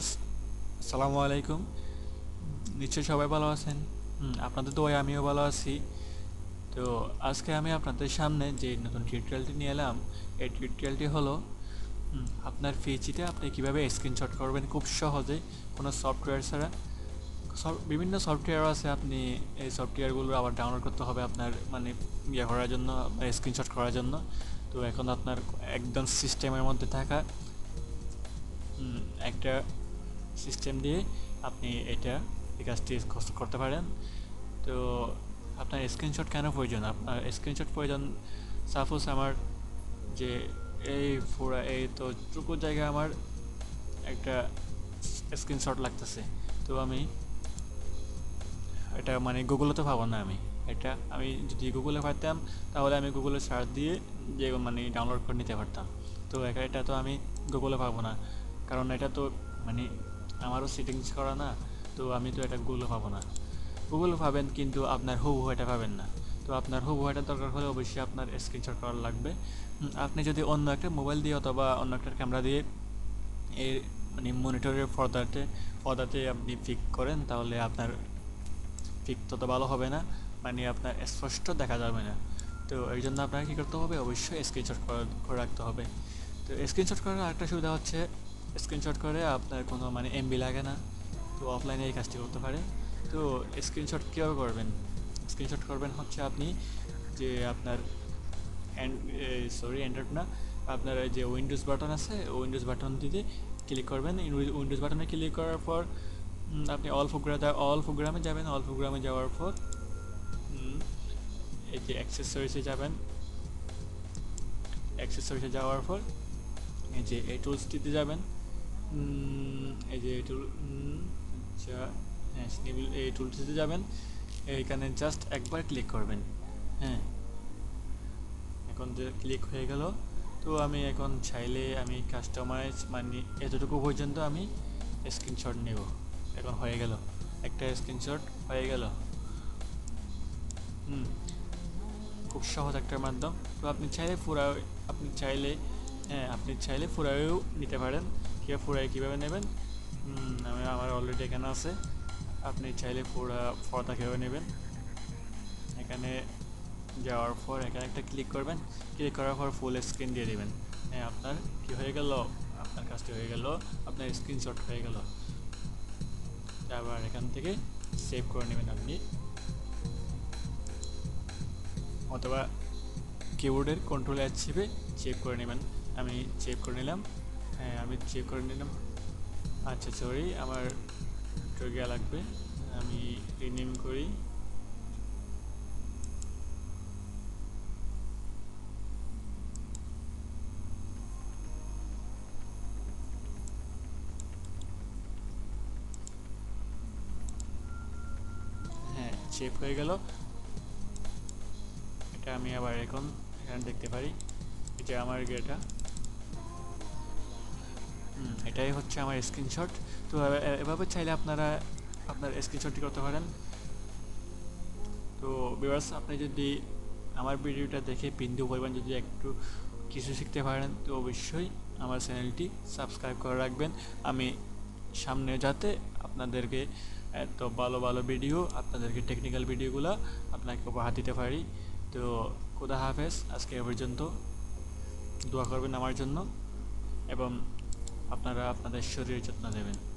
Viewers আসসালামু আলাইকুম। নিশ্চয়ই সবাই ভালো আছেন, আপনাদের দোয়ায় আমিও ভালো আছি। তো আজকে আমি আপনাদের সামনে যে নতুন টিউটোরিয়ালটি নিয়ে এলাম, এই টিউটোরিয়ালটি হলো আপনার পিএইচপিতে আপনি কীভাবে স্ক্রিনশট করবেন খুব সহজে, কোনো সফটওয়্যার ছাড়া। বিভিন্ন সফটওয়্যার আছে, আপনি এই সফটওয়্যারগুলো আবার ডাউনলোড করতে হবে আপনার মানে ইয়ে করার জন্য, স্ক্রিনশট করার জন্য। তো এখন আপনার একদম সিস্টেমের মধ্যে থাকা একটা সিস্টেম দিয়ে আপনি এটা এই কাজটি করতে পারেন। তো আপনার স্ক্রিনশট কেন প্রয়োজন? আপনার স্ক্রিনশট প্রয়োজন, সাপোজ আমার যে এই তো টুকু জায়গায় আমার একটা স্ক্রিনশট লাগতেছে, তো আমি এটা মানে গুগলে তো পাবো না। আমি যদি গুগলে পারতাম তাহলে আমি গুগলে সার্চ দিয়ে যে মানে ডাউনলোড করে নিতে পারতাম। তো এটা তো আমি গুগলে পাবো না, কারণ এটা তো মানে আমারও সেটিংস করা না, তো আমি তো এটা গুগলে পাবো না। গুগলে পাবেন কিন্তু আপনার হুবহু এটা পাবেন না। তো আপনার হুবহু এটা দরকার হলে অবশ্যই আপনার স্ক্রিনশট করা লাগবে। আপনি যদি অন্য একটা মোবাইল দিয়ে অথবা অন্য একটা ক্যামেরা দিয়ে এর মানে মনিটরের পর্দাতে আপনি পিক করেন, তাহলে আপনার পিক তত ভালো হবে না, মানে আপনার স্পষ্ট দেখা যাবে না। তো এই জন্য আপনাকে কী করতে হবে? অবশ্যই স্ক্রিনশট করে রাখতে হবে। তো স্ক্রিনশট করার আরেকটা সুবিধা হচ্ছে, স্ক্রিনশট করে আপনার কোনো মানে এমবি লাগে না, তো অফলাইনে এই কাজটি করতে পারে। তো স্ক্রিনশট কীভাবে করবেন? স্ক্রিনশট করবেন হচ্ছে আপনি যে আপনার আপনার যে উইন্ডোজ বাটন আছে, উইন্ডোজ বাটন দিতে ক্লিক করবেন। উইন্ডোজ বাটনে ক্লিক করার পর আপনি অল প্রোগ্রামে যাবেন। অল প্রোগ্রামে যাওয়ার পর এই যে অ্যাক্সেসরিজে যাবেন। অ্যাক্সেসরিজে যাওয়ার পর এই যে এই টুলসটিতে যাবেন, এই যে এই টুলসটিতে যাবেন, এইখানে জাস্ট একবার ক্লিক করবেন। হ্যাঁ, এখন যে ক্লিক হয়ে গেল। তো আমি এখন চাইলে আমি কাস্টমাইজ মানে এতটুকু পর্যন্ত আমি স্ক্রিনশট নেব। এখন হয়ে গেল, একটা স্ক্রিনশট হয়ে গেল। খুব সহজ একটা মাধ্যম। তো আপনি চাইলে ফুরাইও নিতে পারেন। ফুরাই কীভাবে নেবেন? আমার অলরেডি এখানে আছে। আপনি চাইলে ফর্দা কীভাবে নেবেন? এখানে যাওয়ার পর এখানে একটা ক্লিক করবেন, ক্লিক করার পর ফুল স্ক্রিন দিয়ে দেবেন। হ্যাঁ, আপনার কী হয়ে গেল? আপনার কাজটি হয়ে গেল, আপনার স্ক্রিনশট হয়ে গেল। আবার এখান থেকে সেভ করে নেবেন আপনি, অথবা কিবোর্ডের কন্ট্রোল অ্যাচ চেপে চেক করে নেবেন। আমি চেক করে নিলাম। হ্যাঁ, আমি চেক করে নিলাম। আচ্ছা, সরি, আমার ট্রিগার লাগবে। আমি রিনেম করি। হ্যাঁ, চেক হয়ে গেল। এটা আমি আবার এখন এখানে দেখতে পারি, এটা আমার এটাই হচ্ছে আমার স্ক্রিনশট। তো এভাবে চাইলে আপনারা আপনার স্ক্রিনশটটি করতে পারেন। তো ভিউয়ার্স, আপনি যদি আমার ভিডিওটা দেখে বিন্দু পরিমাণ যদি একটু কিছু শিখতে পারেন, তো অবশ্যই আমার চ্যানেলটি সাবস্ক্রাইব করে রাখবেন। আমি সামনে যাতে আপনাদেরকে এত ভালো ভালো ভিডিও, আপনাদেরকে টেকনিক্যাল ভিডিওগুলো আপনাকে উপহার দিতে পারি। তো খোদা হাফেজ, আজকে এ পর্যন্ত। দোয়া করবেন আমার জন্য এবং আপনারা আপনাদের শরীরের যত্ন নেবেন।